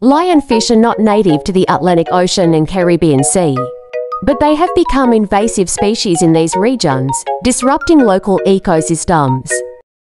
Lionfish are not native to the Atlantic Ocean and Caribbean Sea, but they have become invasive species in these regions, disrupting local ecosystems.